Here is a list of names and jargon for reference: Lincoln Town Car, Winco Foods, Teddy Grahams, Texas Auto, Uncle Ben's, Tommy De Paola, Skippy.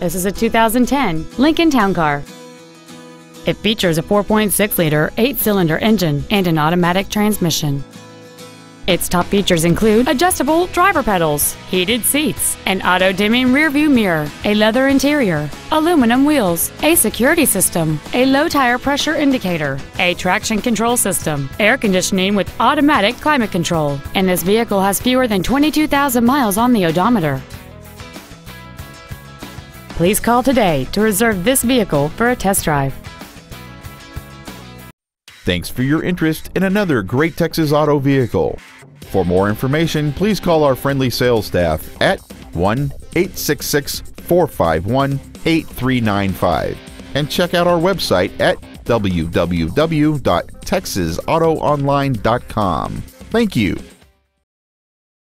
This is a 2010 Lincoln Town Car. It features a 4.6-liter 8-cylinder engine and an automatic transmission. Its top features include adjustable driver pedals, heated seats, an auto-dimming rearview mirror, a leather interior, aluminum wheels, a security system, a low-tire pressure indicator, a traction control system, air conditioning with automatic climate control, and this vehicle has fewer than 22,000 miles on the odometer. Please call today to reserve this vehicle for a test drive. Thanks for your interest in another great Texas Auto vehicle. For more information, please call our friendly sales staff at 1-866-451-8395 and check out our website at www.texasautoonline.com. Thank you.